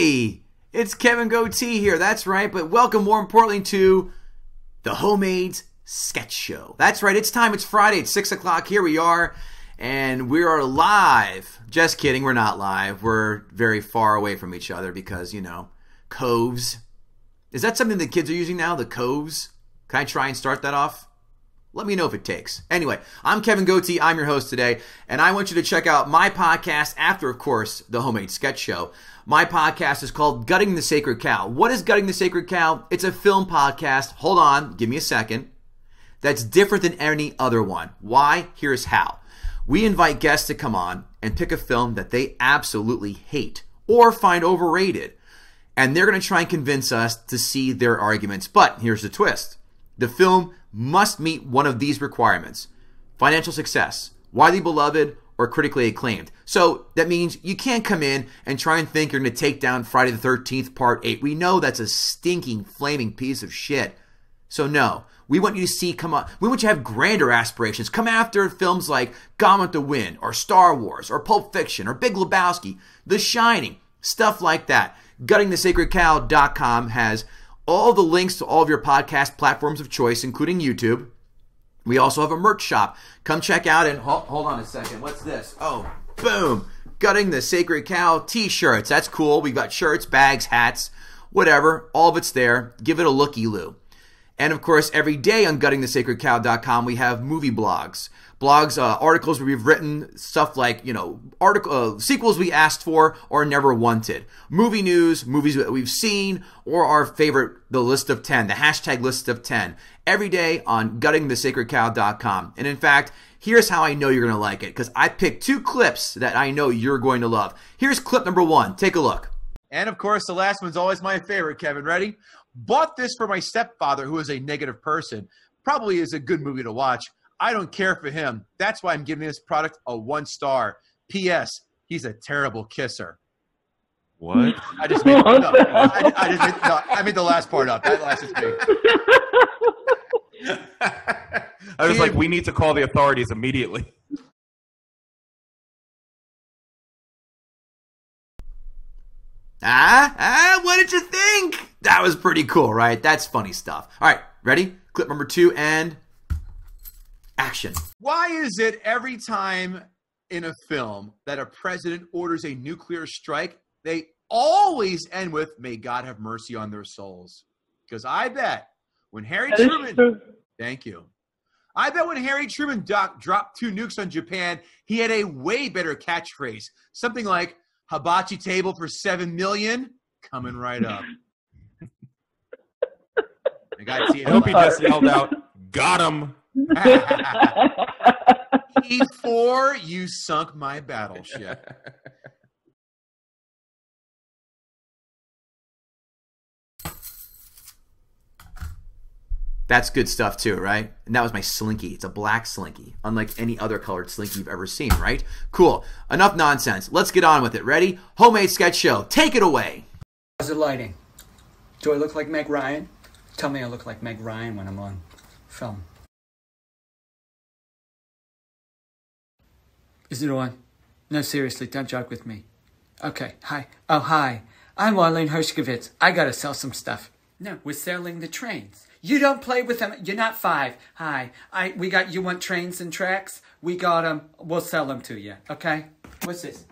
Hi, it's Kevin Gootee here, that's right, but welcome more importantly to The Homemade Sketch Show. That's right, it's time, it's Friday, it's 6 o'clock, here we are, and we are live. Just kidding, we're not live, we're very far away from each other because, you know, coves. Is that something the kids are using now, the coves? Can I try and start that off? Let me know if it takes. Anyway, I'm Kevin Gootee. I'm your host today, and I want you to check out my podcast after, of course, The Homemade Sketch Show. My podcast is called Gutting the Sacred Cow. What is Gutting the Sacred Cow? It's a film podcast. Hold on. Give me a second. That's different than any other one. Why? Here's how. We invite guests to come on and pick a film that they absolutely hate or find overrated, and they're going to try and convince us to see their arguments. But here's the twist. The film must meet one of these requirements: financial success, widely beloved, or critically acclaimed. So that means you can't come in and try and think you're going to take down Friday the 13th Part 8. We know that's a stinking, flaming piece of shit. So no, we want you to see, come on, we want you to have grander aspirations. Come after films like Gone with the Wind, or Star Wars, or Pulp Fiction, or Big Lebowski, The Shining, stuff like that. GuttingTheSacredCow.com has all the links to all of your podcast platforms of choice, including YouTube. We also have a merch shop. Come check out and hold on a second. What's this? Oh, boom. Gutting the Sacred Cow t-shirts. That's cool. We've got shirts, bags, hats, whatever. All of it's there. Give it a looky-loo. And, of course, every day on GuttingTheSacredCow.com, we have movie blogs. Blogs, articles we've written, stuff like, you know, sequels we asked for or never wanted. Movie news, movies that we've seen, or our favorite, the list of 10, the hashtag list of 10. Every day on guttingthesacredcow.com. And in fact, here's how I know you're going to like it, because I picked two clips that I know you're going to love. Here's clip number one. Take a look. And of course, the last one's always my favorite, Kevin. Ready? Bought this for my stepfather, who is a negative person. Probably is a good movie to watch. I don't care for him. That's why I'm giving this product a 1 star. P.S. He's a terrible kisser. What? I just made it up. I made the last part up. That last is me. I was like, we need to call the authorities immediately. What did you think? That was pretty cool, right? That's funny stuff. All right, ready? Clip number two and... action. Why is it every time in a film that a president orders a nuclear strike, they always end with, "May God have mercy on their souls"? Because I bet when Harry Truman, thank you. I bet when Harry Truman dropped 2 nukes on Japan, he had a way better catchphrase. Something like, "Hibachi table for 7 million, coming right up." I hope he just yelled out, "Got him." E4, you sunk my battleship. That's good stuff too, right? And that was my Slinky. It's a black Slinky, unlike any other colored Slinky you've ever seen, right? Cool. Enough nonsense. Let's get on with it. Ready? Homemade Sketch Show. Take it away. How's the lighting? Do I look like Meg Ryan? Tell me I look like Meg Ryan when I'm on film. Is it on? No, seriously, don't joke with me. Okay, hi. Oh, hi. I'm Arlene Hershkovitz. I gotta sell some stuff. No, we're selling the trains. You don't play with them. You're not 5. Hi. We got, you want trains and tracks? We got them. We'll sell them to you, okay? What's this?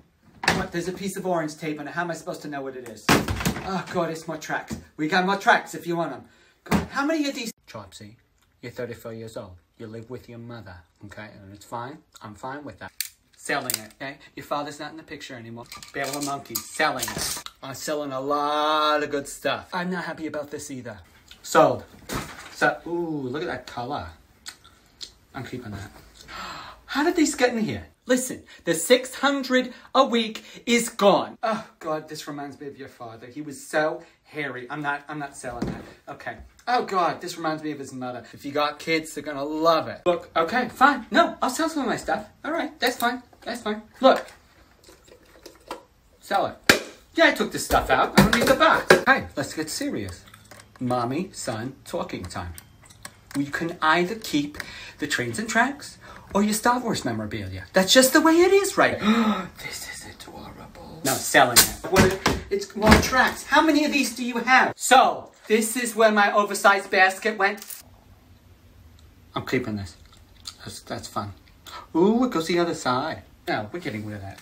What? There's a piece of orange tape on it. How am I supposed to know what it is? Oh, God, it's more tracks. We got more tracks if you want them. God, how many of these? Chopsy, you're 34 years old. You live with your mother, okay? And it's fine. I'm fine with that. Selling it, okay? Your father's not in the picture anymore. Bale of Monkeys, selling it. I'm selling a lot of good stuff. I'm not happy about this either. Sold. So, ooh, look at that color. I'm keeping that. How did these get in here? Listen, the $600 a week is gone. Oh, God, this reminds me of your father. He was so hairy. I'm not selling that. Okay. Oh, God, this reminds me of his mother. If you got kids, they're gonna love it. Look, okay, fine. No, I'll sell some of my stuff. All right, that's fine. That's fine. Look. Sell it. Yeah, I took this stuff out. I don't need the box. Hey, let's get serious. Mommy, son, talking time. You can either keep the trains and tracks or your Star Wars memorabilia. That's just the way it is, right? This is adorable. No, selling it. What? It's wrong tracks. How many of these do you have? So, this is where my oversized basket went. I'm keeping this. That's fun. Ooh, it goes the other side. No, we're getting rid of that.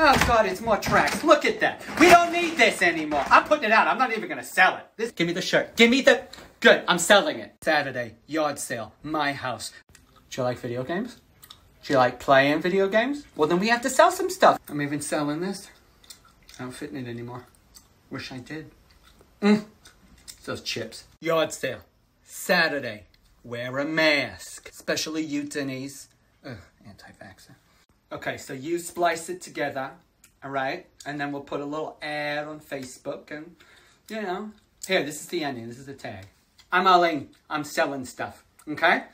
Oh, God, it's more tracks. Look at that. We don't need this anymore. I'm putting it out. I'm not even going to sell it. This. Give me the shirt. Give me the... Good. I'm selling it. Saturday, yard sale, my house. Do you like video games? Do you like playing video games? Well, then we have to sell some stuff. I'm even selling this. I don't fit in it anymore. Wish I did. It's those chips. Yard sale, Saturday. Wear a mask. Especially you, Denise. Ugh, anti-vaxxer. Okay, so you splice it together, all right? And then we'll put a little ad on Facebook and, you know. Here, this is the onion. This is the tag. I'm Arlene. I'm selling stuff, okay?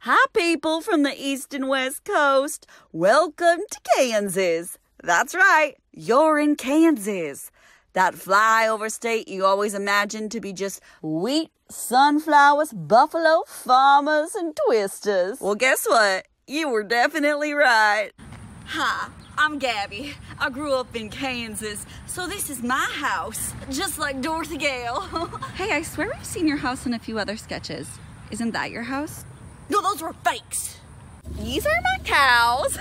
Hi, people from the East and West Coast. Welcome to Kansas. That's right. You're in Kansas. That flyover state you always imagine to be just wheat, sunflowers, buffalo, farmers, and twisters. Well, guess what? You were definitely right. Hi, I'm Gabby. I grew up in Kansas, so this is my house, just like Dorothy Gale. Hey, I swear we've seen your house in a few other sketches. Isn't that your house? No, those were fakes. These are my cows.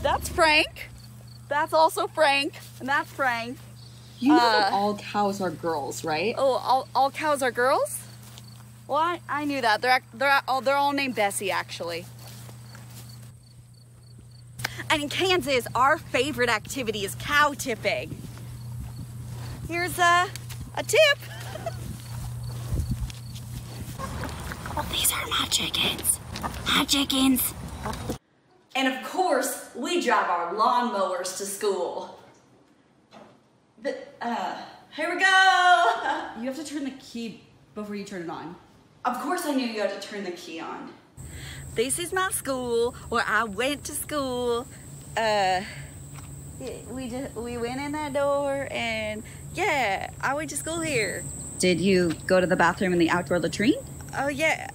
That's Frank. That's also Frank. And that's Frank. You know that all cows are girls, right? Oh, all cows are girls? Well, I knew that. They're all named Bessie, actually. And in Kansas, our favorite activity is cow tipping. Here's a tip. Well, these are my chickens. Hi, chickens. And of course, we drive our lawnmowers to school. Here we go! You have to turn the key before you turn it on. Of course I knew you had to turn the key on. This is my school, where I went to school. We went in that door and yeah, I went to school here. Did you go to the bathroom in the outdoor latrine? Oh yeah,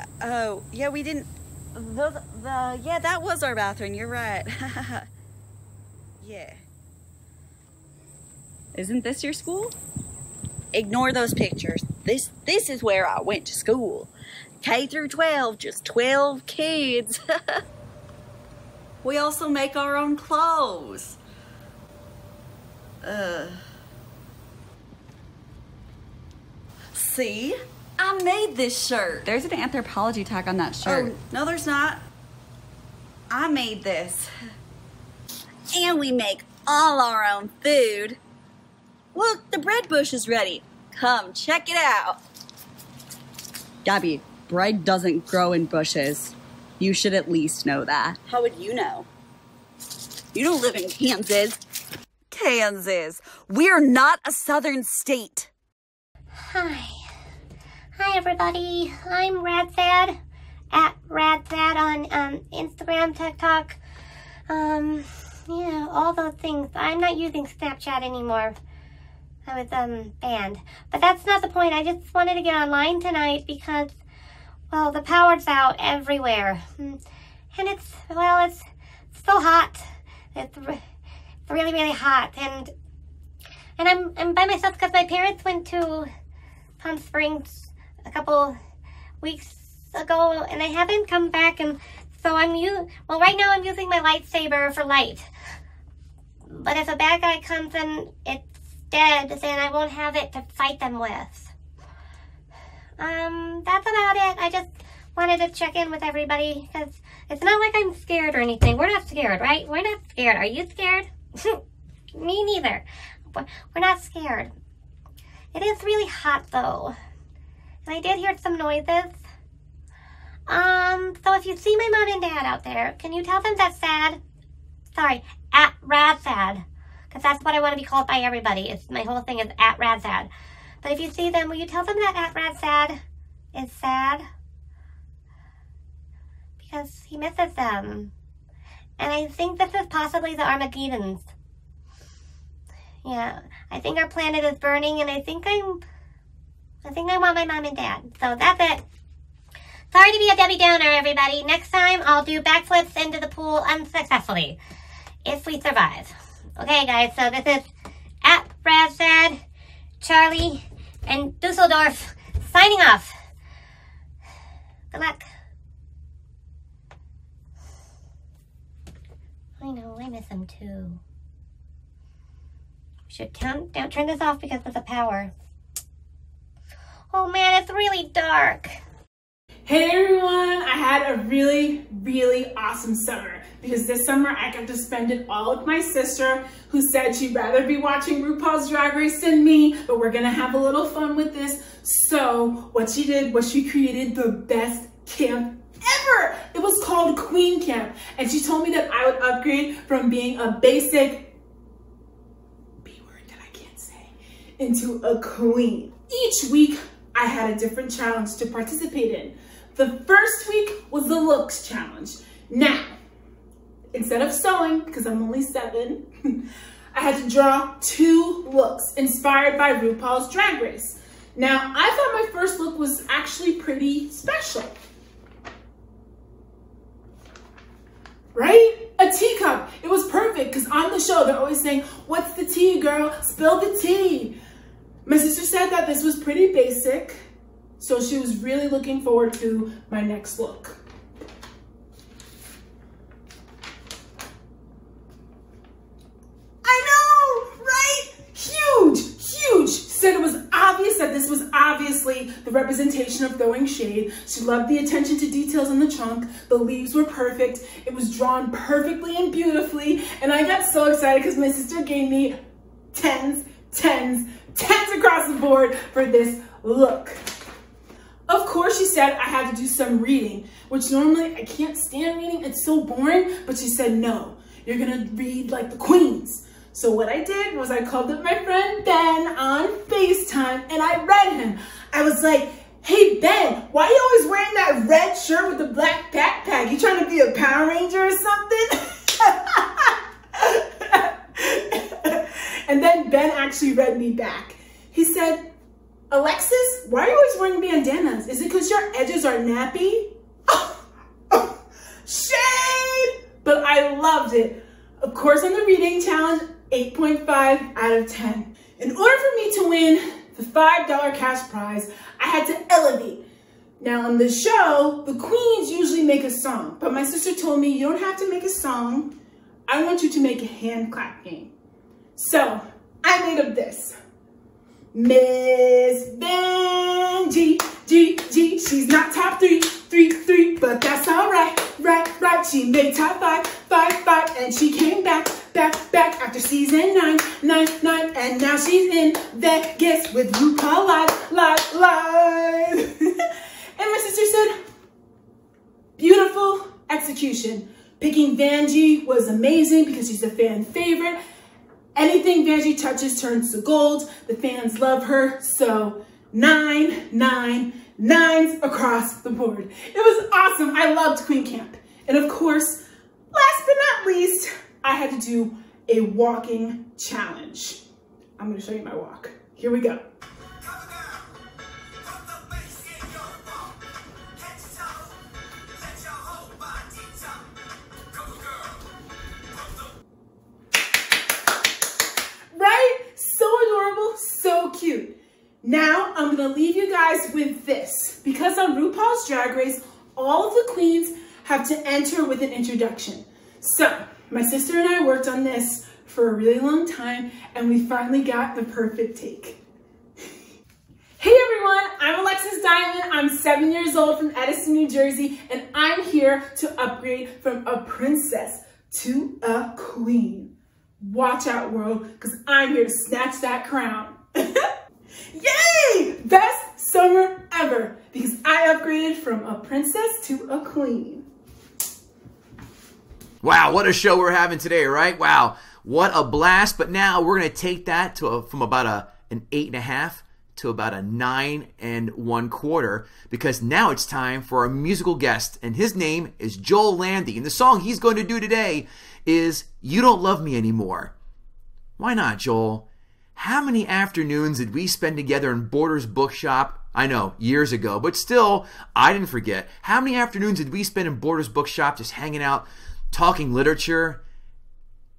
we didn't, yeah, that was our bathroom, you're right. Yeah. Isn't this your school? Ignore those pictures. This is where I went to school. K through 12, just 12 kids. We also make our own clothes. See? I made this shirt. There's an anthropology tag on that shirt. Oh, no, there's not. I made this. And we make all our own food. Look, the bread bush is ready. Come check it out. Gabby, bread doesn't grow in bushes. You should at least know that. How would you know? You don't live in Kansas. Kansas, we're not a southern state. Hi everybody. I'm RadSad, at RadSad on Instagram, TikTok, yeah, all those things. I'm not using Snapchat anymore. I was banned, but that's not the point. I just wanted to get online tonight because, well, the power's out everywhere, and it's, well, it's so hot. It's really, really hot, and I'm by myself because my parents went to Palm Springs a couple weeks ago, and I haven't come back, and so well, right now I'm using my lightsaber for light, but if a bad guy comes and it's dead, then I won't have it to fight them with. That's about it. I just wanted to check in with everybody because it's not like I'm scared or anything. We're not scared, right? We're not scared. Are you scared? Me neither. We're not scared. It is really hot though. And I did hear some noises. So if you see my mom and dad out there, can you tell them that's sad? Sorry, at RadSad. Because that's what I want to be called by everybody. It's, my whole thing is at RadSad. But if you see them, will you tell them that at RadSad is sad? Because he misses them. And I think this is possibly the Armageddon's. Yeah, I think our planet is burning, and I think I want my mom and dad. So that's it. Sorry to be a Debbie Downer, everybody. Next time, I'll do backflips into the pool unsuccessfully, if we survive. Okay, guys, so this is at RadSad, Charlie, and Dusseldorf signing off. Good luck. I know, I miss them too. We should turn this off because of the power. Oh man, it's really dark. Hey everyone, I had a really awesome summer because this summer I got to spend it all with my sister who said she'd rather be watching RuPaul's Drag Race than me, but we're gonna have a little fun with this. So what she did was she created the best camp ever. It was called Queen Camp, and she told me that I would upgrade from being a basic B-word that I can't say into a queen. Each week I had a different challenge to participate in. The first week was the looks challenge. Now, instead of sewing, because I'm only 7, I had to draw 2 looks inspired by RuPaul's Drag Race. Now, I thought my first look was actually pretty special. Right? A teacup. It was perfect because on the show, they're always saying, "What's the tea, girl? Spill the tea." My sister said that this was pretty basic, so she was really looking forward to my next look. I know, right? Huge. She said it was obvious that this was obviously the representation of throwing shade. She loved the attention to details in the trunk. The leaves were perfect. It was drawn perfectly and beautifully, and I got so excited because my sister gave me 10s across the board for this look. Of course, she said I had to do some reading, which normally I can't stand reading. It's so boring, but she said, no, you're gonna read like the queens. So what I did was I called up my friend Ben on FaceTime and I read him. I was like, "Hey Ben, why are you always wearing that red shirt with the black backpack? You trying to be a Power Ranger or something?" And then Ben actually read me back. He said, "Alexis, why are you always wearing bandanas? Is it because your edges are nappy?" Oh, shade! But I loved it. Of course, on the reading challenge, 8.5 out of 10. In order for me to win the $5 cash prize, I had to elevate. Now on the show, the queens usually make a song, but my sister told me, you don't have to make a song. I want you to make a hand clap game. So I made up this. Miss Vanjie, G, she's not top 3, but that's all right. She made top 5, and she came back after season 9, and now she's in Vegas with RuPaul live. And my sister said, beautiful execution. Picking Vanjie was amazing because she's a fan favorite. Anything Vanjie touches turns to gold. The fans love her. So 9 across the board. It was awesome. I loved Queen Camp. And of course, last but not least, I had to do a walking challenge. I'm going to show you my walk. Here we go. Cute. Now I'm gonna leave you guys with this, because on RuPaul's Drag Race, all of the queens have to enter with an introduction. So my sister and I worked on this for a really long time, and we finally got the perfect take. Hey everyone, I'm Alexis Diamond. I'm 7 years old from Edison, New Jersey, and I'm here to upgrade from a princess to a queen. Watch out world, because I'm here to snatch that crown. Yay! Best summer ever, because I upgraded from a princess to a queen. Wow, what a show we're having today, right? Wow, what a blast. But now we're going to take that to from about an 8.5 to about a 9.25, because now it's time for our musical guest, and his name is Joel Landy, and the song he's going to do today is You Don't Love Me Anymore. Why not, Joel? How many afternoons did we spend together in Borders Bookshop? I know, years ago, but still, I didn't forget. How many afternoons did we spend in Borders Bookshop just hanging out, talking literature?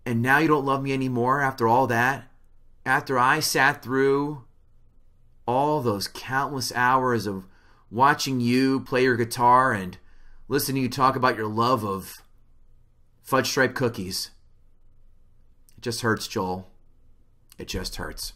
And now you don't love me anymore after all that? After I sat through all those countless hours of watching you play your guitar and listening to you talk about your love of fudge stripe cookies. It just hurts, Joel. It just hurts.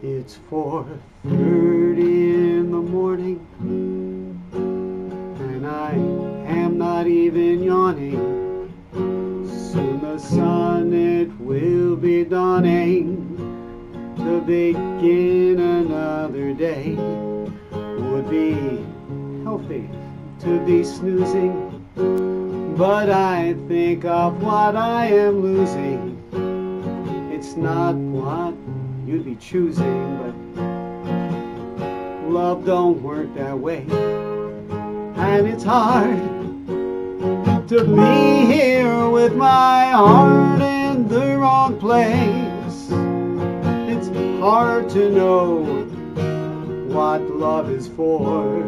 It's 4:30 in the morning, and I am not even yawning. Soon the sun it will be dawning. To begin another day would be healthy to be snoozing, but I think of what I am losing. It's not what you'd be choosing, but love don't work that way. And it's hard to be here with my heart in the wrong place. It's hard to know what love is for.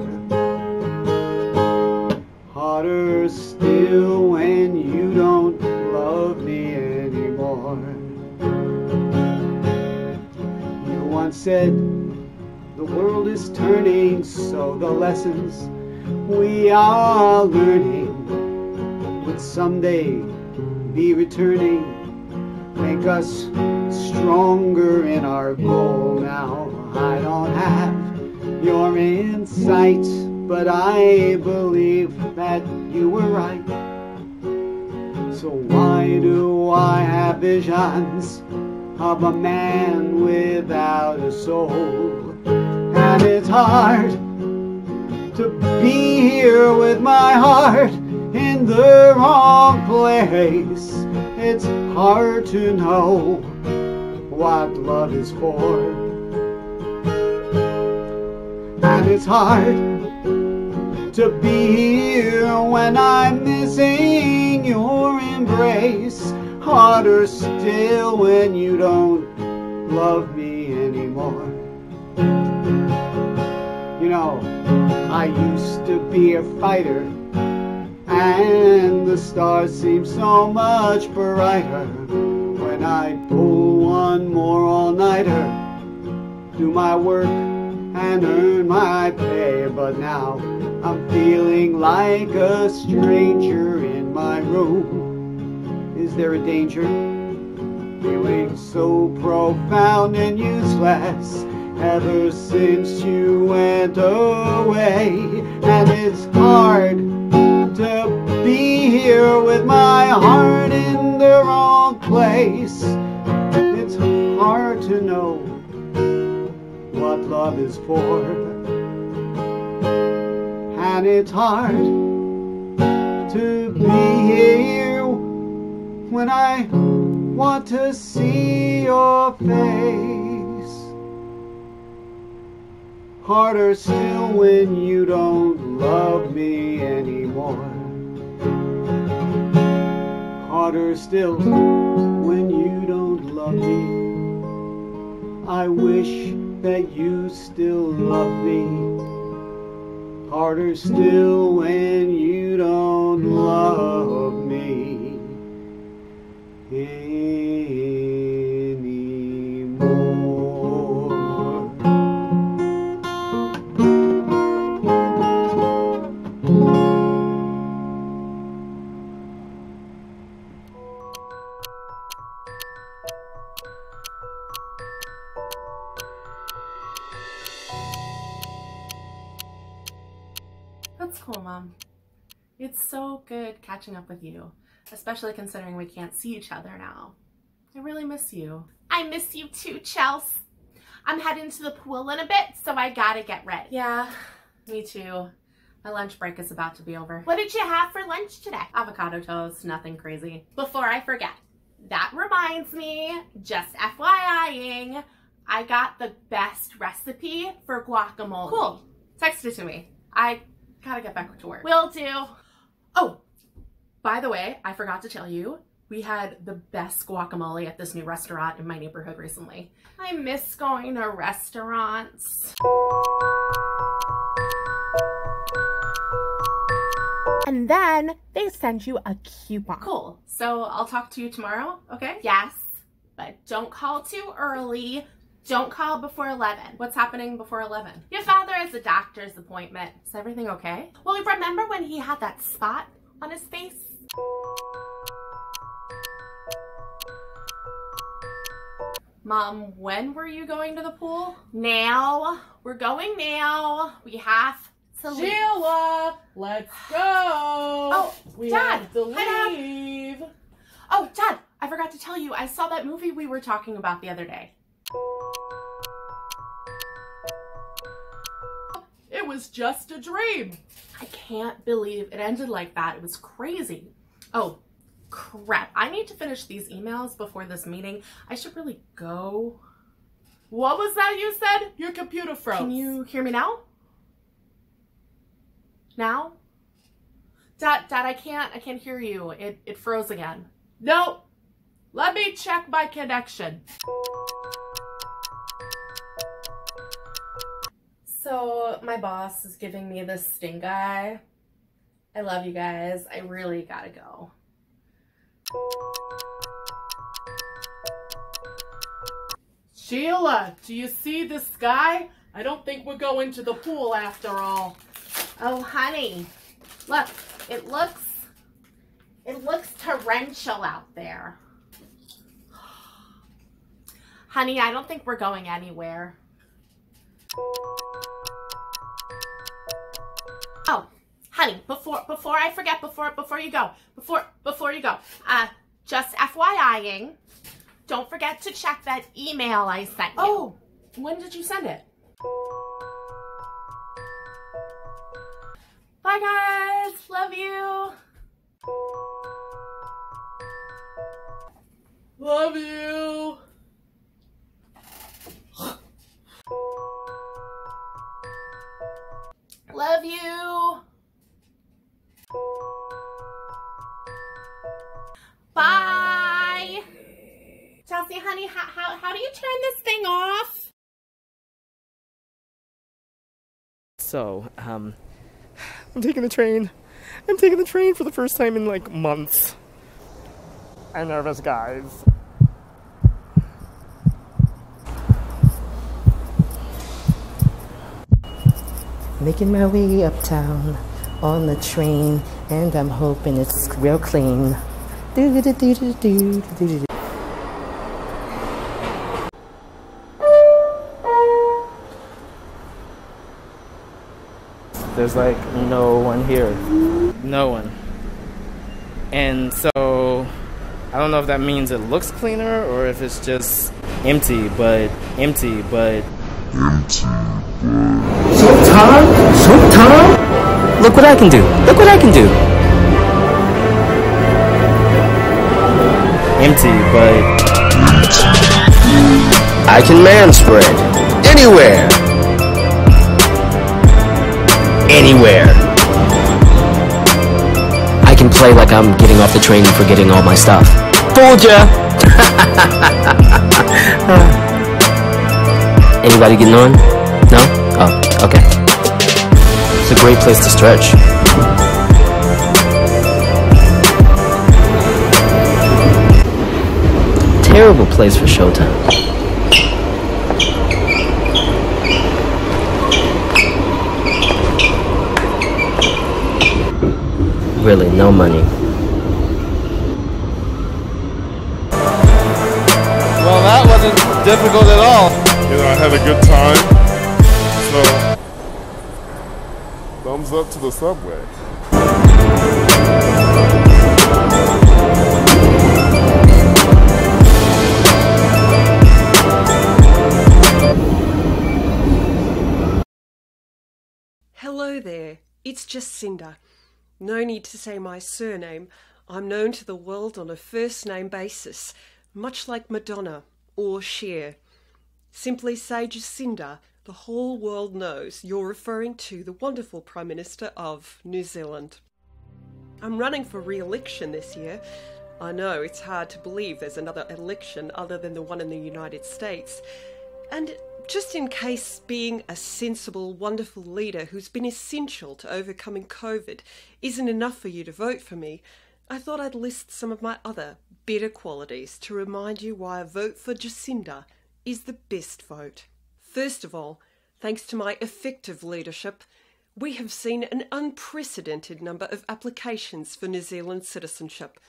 Harder still when you don't love me anymore. Once said, the world is turning, so the lessons we are learning would someday be returning. Make us stronger in our goal now. I don't have your insight, but I believe that you were right. So why do I have visions of a man without a soul? And it's hard to be here with my heart in the wrong place. It's hard to know what love is for. And it's hard to be here when I'm missing your embrace. Harder still when you don't love me anymore. You know, I used to be a fighter, and the stars seemed so much brighter when I pull one more all-nighter, do my work and earn my pay. But now I'm feeling like a stranger in my room. Is there a danger? Feeling so profound and useless ever since you went away. And it's hard to be here with my heart in the wrong place. It's hard to know what love is for. And it's hard to be here when I want to see your face. Harder still when you don't love me anymore. Harder still when you don't love me. I wish that you still love me. Harder still when you don't love me anymore. That's cool, Mom. It's so good catching up with you, especially considering we can't see each other now. I really miss you. I miss you too, Chels. I'm heading to the pool in a bit, so I gotta get ready. Yeah, me too. My lunch break is about to be over. What did you have for lunch today? Avocado toast, nothing crazy. Before I forget, That reminds me, just FYI-ing, I got the best recipe for guacamole. Cool. Text it to me. I gotta get back to work. Will do. Oh, by the way, I forgot to tell you, we had the best guacamole at this new restaurant in my neighborhood recently. I miss going to restaurants. And then they send you a coupon. Cool. So I'll talk to you tomorrow, okay? Yes, but don't call too early. Don't call before 11. What's happening before 11? Your father has a doctor's appointment. Is everything okay? Well, remember when he had that spot on his face? Mom, when were you going to the pool? Now. We're going now. We have to leave. Sheila, let's go. Oh, we have to leave. Oh, Dad, I forgot to tell you, I saw that movie we were talking about the other day. It was just a dream. I can't believe it ended like that. It was crazy. Oh, crap. I need to finish these emails before this meeting. I should really go. What was that you said? Your computer froze. Can you hear me now? Now? Dad, I can't hear you. It froze again. Nope. Let me check my connection. So my boss is giving me this stink eye. I love you guys. I really gotta go. Sheila, do you see the sky? I don't think we're going to the pool after all. Oh, honey, look, it looks torrential out there. Honey, I don't think we're going anywhere. Oh, honey, before I forget, before you go, just FYI-ing, don't forget to check that email I sent you. Oh, when did you send it? Bye guys, love you. Love you. Love you. Bye. Chelsea, honey, how do you turn this thing off? So, I'm taking the train. I'm taking the train for the first time in like months. I'm nervous, guys. Making my way uptown on the train, and I'm hoping it's real clean. Do-do-do-do-do-do-do-do. There's like no one here. No one. And so I don't know if that means it looks cleaner or if it's just empty but Showtime! Look what I can do! Look what I can do! Empty, but... I can manspread. Anywhere! Anywhere! I can play like I'm getting off the train and forgetting all my stuff. Fooled ya! Anybody getting on? No? Oh, okay. It's a great place to stretch. Terrible place for showtime. Really, no money. Well, that wasn't difficult at all. You know, I had a good time, so... Thumbs up to the subway. Hello there, it's Jacinda. No need to say my surname. I'm known to the world on a first-name basis, much like Madonna or Cher. Simply say Jacinda, the whole world knows you're referring to the wonderful Prime Minister of New Zealand. I'm running for re-election this year. I know it's hard to believe there's another election other than the one in the United States. And just in case being a sensible, wonderful leader who's been essential to overcoming COVID isn't enough for you to vote for me, I thought I'd list some of my other better qualities to remind you why a vote for Jacinda is the best vote. First of all, thanks to my effective leadership, we have seen an unprecedented number of applications for New Zealand citizenship,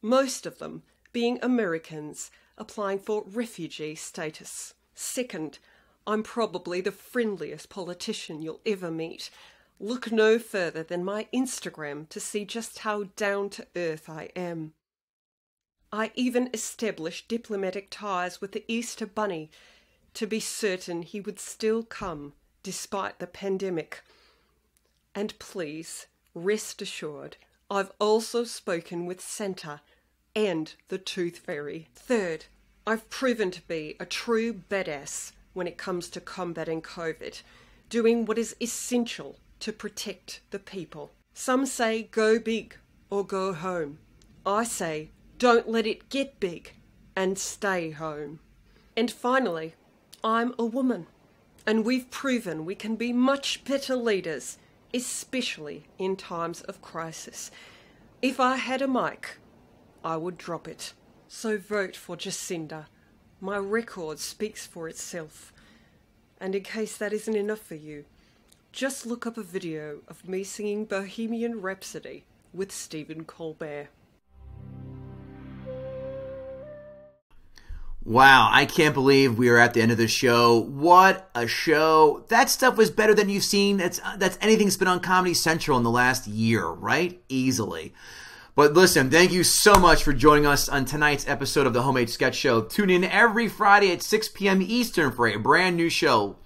most of them being Americans applying for refugee status. Second, I'm probably the friendliest politician you'll ever meet. Look no further than my Instagram to see just how down-to-earth I am. I even established diplomatic ties with the Easter Bunny to be certain he would still come despite the pandemic. And please, rest assured, I've also spoken with Santa and the Tooth Fairy. Third, I've proven to be a true badass when it comes to combating COVID, doing what is essential to protect the people. Some say go big or go home. I say don't let it get big and stay home. And finally, I'm a woman, and we've proven we can be much better leaders, especially in times of crisis. If I had a mic, I would drop it. So vote for Jacinda. My record speaks for itself. And in case that isn't enough for you, just look up a video of me singing Bohemian Rhapsody with Stephen Colbert. Wow, I can't believe we are at the end of the show. What a show. That stuff was better than you've seen. That's anything that's been on Comedy Central in the last year, right? Easily. But listen, thank you so much for joining us on tonight's episode of The Homemade Sketch Show. Tune in every Friday at 6 p.m. Eastern for a brand new show.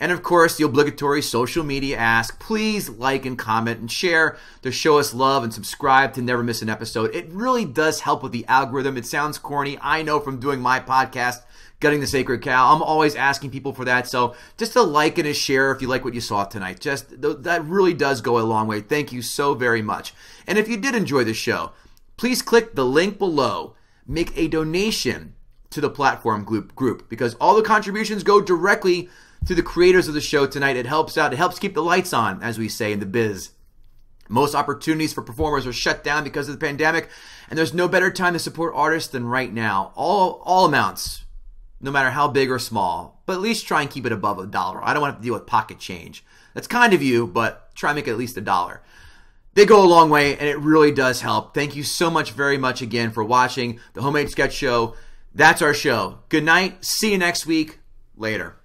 And of course, the obligatory social media ask. Please like and comment and share to show us love and subscribe to never miss an episode. It really does help with the algorithm. It sounds corny. I know from doing my podcast, Gutting the Sacred Cow, I'm always asking people for that. So just a like and a share if you like what you saw tonight. Just that really does go a long way. Thank you so very much. And if you did enjoy the show, please click the link below. Make a donation to the platform group because all the contributions go directly to the creators of the show tonight. It helps out. It helps keep the lights on, as we say in the biz. Most opportunities for performers are shut down because of the pandemic, and there's no better time to support artists than right now. All amounts, no matter how big or small, but at least try and keep it above $1. I don't want to have to deal with pocket change. That's kind of you, but try and make it at least $1. They go a long way, and it really does help. Thank you so much, very much again for watching The Homemade Sketch Show. That's our show. Good night. See you next week. Later.